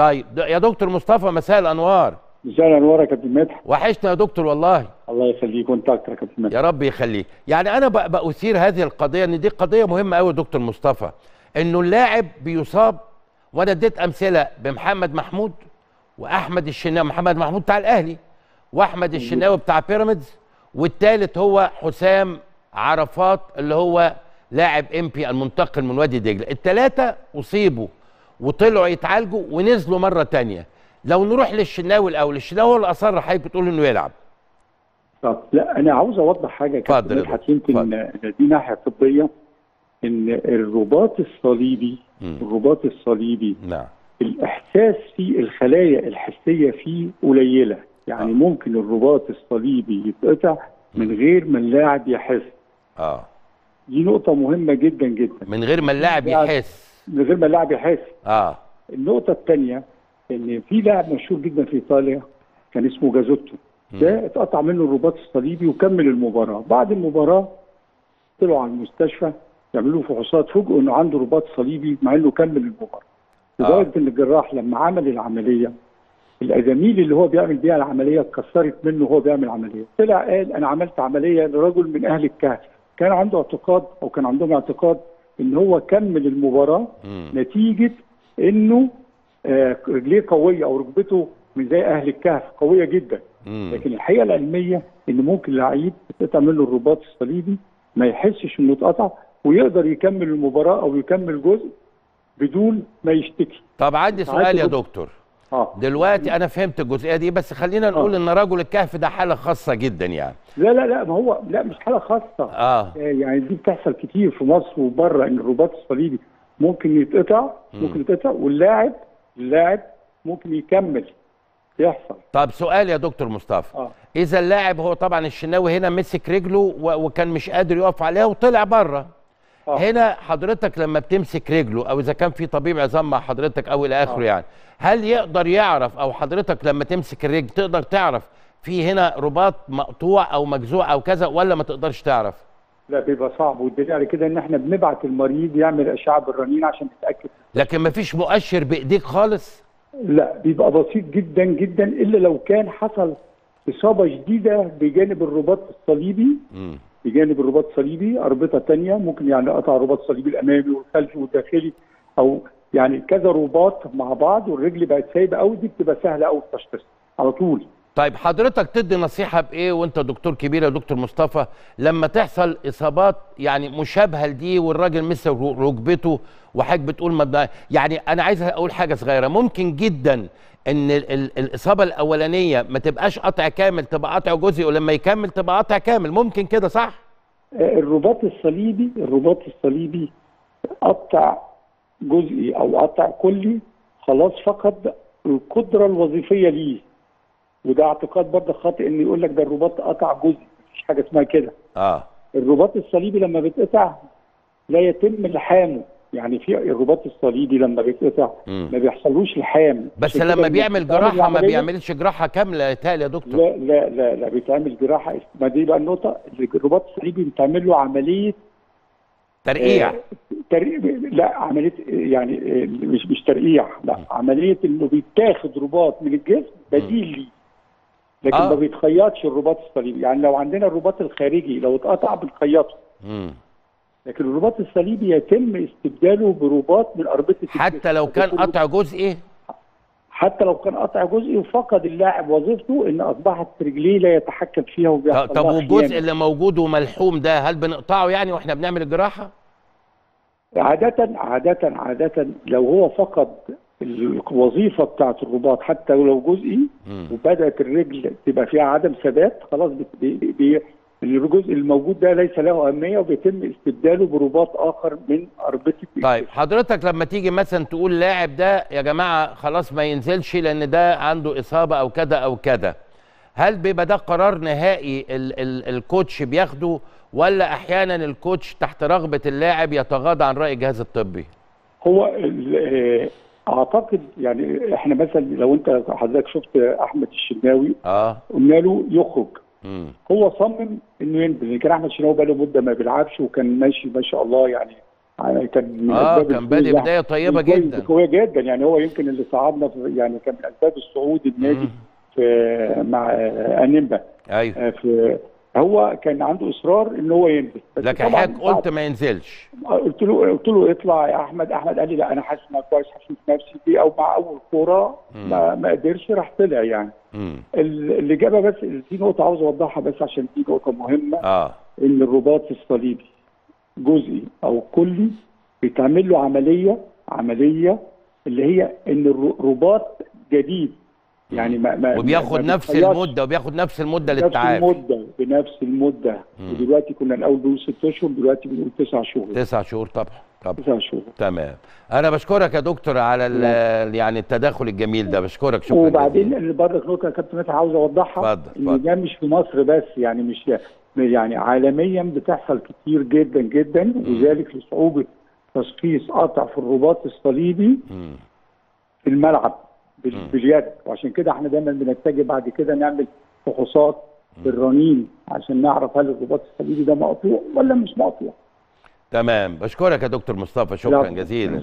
طيب يا دكتور مصطفى، مساء الانوار. مساء الانوار يا كابتن مدحت، وحشنا يا دكتور والله. الله يخليك، وانت اكتر يا كابتن مدحت. يا رب يخليك. يعني انا بأثير هذه القضيه، ان دي قضيه مهمه قوي يا دكتور مصطفى، انه اللاعب بيصاب، وانا اديت امثله بمحمد محمود واحمد الشناوي. محمد محمود بتاع الاهلي، واحمد الشناوي بتاع بيراميدز، والثالث هو حسام عرفات اللي هو لاعب انبي المنتقل من وادي دجله. الثلاثه اصيبوا وطلعوا يتعالجوا ونزلوا مره ثانيه. لو نروح للشناوي الاول، الشناوي اللي اصر حضرتك بتقول انه يلعب. طب لا، انا عاوز اوضح حاجه يا كابتن مدحت، يمكن دي ناحيه طبيه، ان الرباط الصليبي نعم، الاحساس فيه، الخلايا الحسيه فيه قليله، يعني ممكن الرباط الصليبي يتقطع من غير ما اللاعب يحس. دي نقطه مهمه جدا جدا، من غير ما اللاعب يحس. النقطه الثانيه، ان في لاعب مشهور جدا في ايطاليا كان اسمه جازوتو، ده اتقطع منه الرباط الصليبي وكمل المباراه. بعد المباراه طلعوا على المستشفى يعملوا فحوصات، فوجئوا انه عنده رباط صليبي مع انه كمل المباراه. لدرجه ان الجراح لما عمل العمليه، الازاميل اللي هو بيعمل بيها العمليه اتكسرت منه وهو بيعمل عمليه. طلع قال انا عملت عمليه لرجل من اهل الكهف، كان عنده اعتقاد او كان عندهم اعتقاد ان هو كمل المباراه نتيجه انه رجليه قويه او ركبته من زي اهل الكهف قويه جدا. لكن الحقيقه العلميه ان ممكن لعيب اتقطع منه الرباط الصليبي ما يحسش انه اتقطع، ويقدر يكمل المباراه او يكمل جزء بدون ما يشتكي. طب عندي سؤال يا دكتور. دلوقتي انا فهمت الجزئيه دي، بس خلينا نقول ان رجل الكهف ده حاله خاصه جدا يعني. لا لا لا، ما هو لا، مش حاله خاصه. يعني دي بتحصل كتير في مصر وبره، ان الرباط الصليبي ممكن يتقطع، واللاعب ممكن يكمل، يحصل. طب سؤال يا دكتور مصطفى، اذا اللاعب، هو طبعا الشناوي هنا مسك رجله وكان مش قادر يقف عليها وطلع بره. هنا حضرتك لما بتمسك رجله، او اذا كان في طبيب عظام مع حضرتك او الى اخره، يعني هل يقدر يعرف، او حضرتك لما تمسك الرجل تقدر تعرف في هنا رباط مقطوع او مجزوع او كذا، ولا ما تقدرش تعرف؟ لا، بيبقى صعب، والدليل على كده ان احنا بنبعت المريض يعمل اشعه بالرنين عشان نتاكد. لكن ما فيش مؤشر بايديك خالص؟ لا، بيبقى بسيط جدا جدا، الا لو كان حصل اصابه جديده بجانب الرباط الصليبي. بجانب الرباط الصليبي اربطه ثانيه، ممكن يعني قطع الرباط الصليبي الامامي والخلفي والداخلي، او يعني كذا رباط مع بعض والرجل بقت سايبه قوي، دي بتبقى سهله قوي التشخيص على طول. طيب حضرتك تدي نصيحه بايه وانت دكتور كبير يا دكتور مصطفى، لما تحصل اصابات يعني مشابهه لدي والراجل مسك ركبته وحضرتك بتقول ما، يعني انا عايز اقول حاجه صغيره، ممكن جدا ان الاصابه الاولانيه ما تبقاش قطع كامل، تبقى قطع جزئي، ولما يكمل تبقى قطع كامل، ممكن كده صح؟ الرباط الصليبي قطع جزئي او قطع كلي، خلاص فقد القدره الوظيفيه ليه. وده اعتقاد برضه خاطئ، ان يقول لك ده الرباط قطع جزئي، مفيش حاجه اسمها كده. الرباط الصليبي لما بيتقطع لا يتم لحامه، يعني في الرباط الصليبي لما بيتقطع ما بيحصلوش لحام، بس لما بيعمل جراحه ما بيعملش جراحه كامله تالي يا دكتور. لا لا لا لا، بيتعمل جراحه. ما دي بقى النقطه، الرباط الصليبي بتعمل له عمليه ترقيع. لا، عمليه يعني مش ترقيع، لا، عمليه انه بيتاخد رباط من الجسم بديل ليه، لكن ما بيتخيطش الرباط الصليبي. يعني لو عندنا الرباط الخارجي لو اتقطع بنخيطه، لكن الرباط الصليبي يتم استبداله برباط من اربطه، حتى لو كان قطع جزئي. حتى لو كان قطع جزئي، وفقد اللاعب وظيفته، ان اصبحت رجليه لا يتحكم فيها وبيحصل. طب والجزء اللي موجود وملحوم ده، هل بنقطعه يعني واحنا بنعمل الجراحه؟ عادة لو هو فقد الوظيفه بتاعت الرباط حتى ولو جزئي، وبدات الرجل تبقى فيها عدم ثبات، خلاص الجزء الموجود ده ليس له اهميه، وبيتم استبداله برباط اخر من اربطه. طيب حضرتك لما تيجي مثلا تقول اللاعب ده يا جماعه خلاص ما ينزلش لان ده عنده اصابه او كذا او كذا، هل بيبقى ده قرار نهائي الكوتش بياخده، ولا احيانا الكوتش تحت رغبه اللاعب يتغاضى عن راي الجهاز الطبي؟ هو اعتقد يعني احنا مثلا لو انت حضرتك شفت احمد الشناوي، قلنا له يخرج. هو صمم انه ينزل، كان احمد الشناوي بقى له مده ما بيلعبش، وكان ماشي ما شاء الله يعني كان كان بادئ بدايه طيبه جدا قويه جدا، يعني هو يمكن اللي صعدنا في، يعني كان من اسباب الصعود النادي في مع انبي. ايوه في هو كان عنده اصرار ان هو ينزل، لكن حضرتك قلت ما ينزلش. قلت له اطلع يا احمد. احمد قال لي لا انا حاسس ان كويس، حاسس نفسي فيه، او مع اول كوره ما قدرش راح طلع يعني. اللي جابها بس دي نقطه عاوز اوضحها، بس عشان دي نقطه مهمه. ان الرباط الصليبي جزئي او كلي بيتعمل له عمليه اللي هي ان الرباط جديد، يعني ما وبياخد نفس المده، للتعافي بنفس المده. ودلوقتي كنا الاول بنقول 6 اشهر، دلوقتي بنقول 9 شهور. 9 شهور طبعا 9 شهور. تمام، انا بشكرك يا دكتور على يعني التداخل الجميل ده، بشكرك شكرا. وبعدين اللي برضه نقطه يا كابتن مدحت عاوز اوضحها، ان ده مش في مصر بس، يعني مش يعني عالميا بتحصل كتير جدا جدا، وذلك لصعوبه تشخيص قطع في الرباط الصليبي في الملعب باليد. وعشان كده احنا دايما بنتجه بعد كده نعمل فحوصات بالرنين عشان نعرف هل الرباط الصليبي ده مقطوع ولا مش مقطوع. تمام، بشكرك يا دكتور مصطفى، شكرا جزيلا.